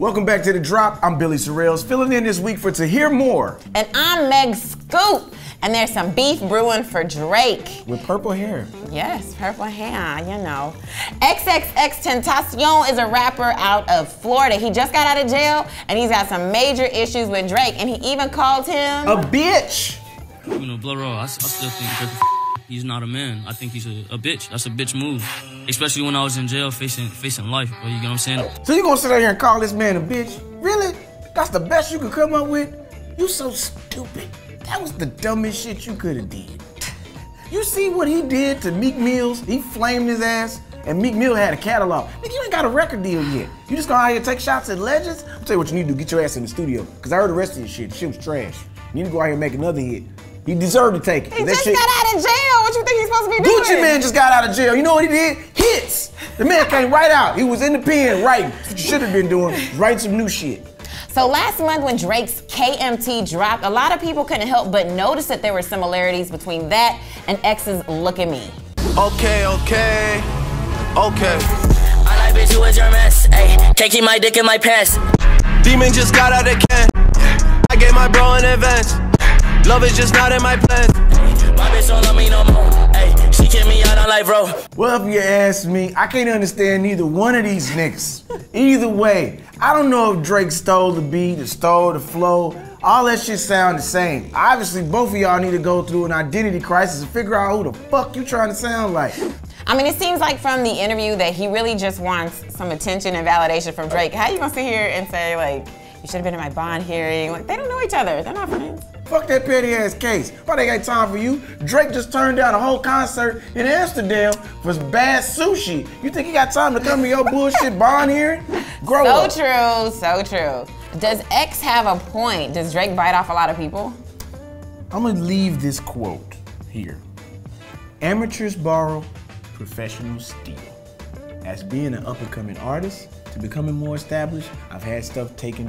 Welcome back to The Drop. I'm Billy Sorrells, filling in this week for Tahir Moore. And I'm MegScoop. And there's some beef brewing for Drake. With purple hair. Yes, purple hair, you know. XXXTentacion is a rapper out of Florida. He just got out of jail, and he's got some major issues with Drake, and he even called him a bitch. You know, Blur Raw, I still think Drake, he's not a man. I think he's a bitch. That's a bitch move. Especially when I was in jail facing life, bro, you get what I'm saying? So you gonna sit out here and call this man a bitch? Really? That's the best you could come up with? You so stupid. That was the dumbest shit you could have did. You see what he did to Meek Mill? He flamed his ass, and Meek Mill had a catalog. Nigga, you ain't got a record deal yet. You just gonna out here take shots at legends? I'll tell you what you need to do, get your ass in the studio. Cause I heard the rest of your shit. The shit was trash. You need to go out here and make another hit. You deserve to take it. He just got out of jail. What you think he's supposed to be doing? Gucci man just got out of jail. You know what he did? Hits. The man came right out. He was in the pen writing. That's what you should have been doing. Write some new shit. So last month when Drake's KMT dropped, a lot of people couldn't help but notice that there were similarities between that and X's Look At Me. Okay. I like bitch who is your mess. Ay, can't keep my dick in my pants. Demon just got out of can. I gave my bro in advance. Love is just not in my plans. My bitch don't love me no more. Ay, she kicked me out on life, bro. Well, if you ask me, I can't understand neither one of these niggas. Either way, I don't know if Drake stole the beat or stole the flow. All that shit sound the same. Obviously, both of y'all need to go through an identity crisis and figure out who the fuck you trying to sound like. I mean, it seems like from the interview that he really just wants some attention and validation from Drake. How you gonna sit here and say, like, you should have been in my bond hearing? Like, they don't know each other. They're not friends. Fuck that petty ass case. But they ain't time for you. Drake just turned down a whole concert in Amsterdam for bad sushi. You think he got time to come to your bullshit bond hearing? Grow up. So true, so true. Does X have a point? Does Drake bite off a lot of people? I'm gonna leave this quote here. Amateurs borrow, professionals steal. As being an up-and-coming artist, to becoming more established, I've had stuff taken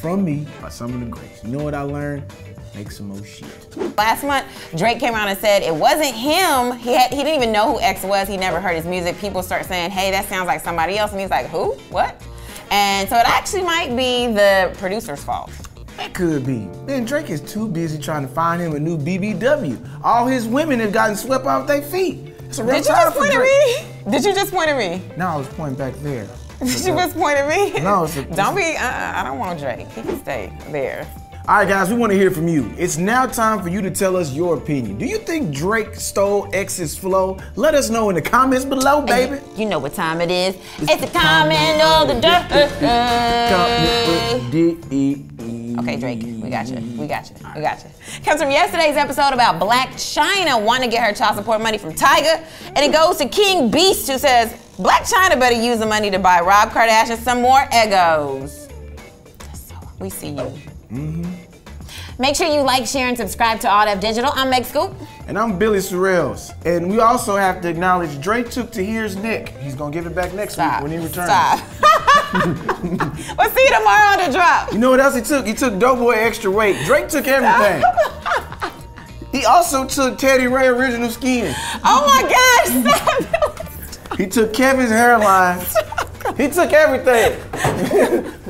from me by some of the greats. You know what I learned? Make some more shit. Last month, Drake came out and said it wasn't him. He didn't even know who X was. He never heard his music. People start saying, hey, that sounds like somebody else. And he's like, who? What? And so it actually might be the producer's fault. That could be. Man, Drake is too busy trying to find him a new BBW. All his women have gotten swept off their feet. It's a real title for Drake. Did you just point at me? No, I was pointing back there. Did you just point at me? No, it's a... Don't be, I don't want Drake. He can stay there. All right, guys, we want to hear from you. It's now time for you to tell us your opinion. Do you think Drake stole X's flow? Let us know in the comments below, baby. And you know what time it is. It's the comment of the day. Okay, Drake, we got you. Comes from yesterday's episode about Blac Chyna wanting to get her child support money from Tyga, and it goes to King Beast, who says, Blac Chyna better use the money to buy Rob Kardashian some more Egos. So, we see you. Make sure you like, share, and subscribe to All Def Digital. I'm MegScoop. And I'm Billy Sorrells. And we also have to acknowledge Drake took Tahir's neck. He's going to give it back next week when he returns. We'll see you tomorrow on The Drop. You know what else he took? He took Doughboy extra weight. Drake took everything. He also took Teddy Ray original skin. Oh my gosh. He took Kevin's hairline. He took everything.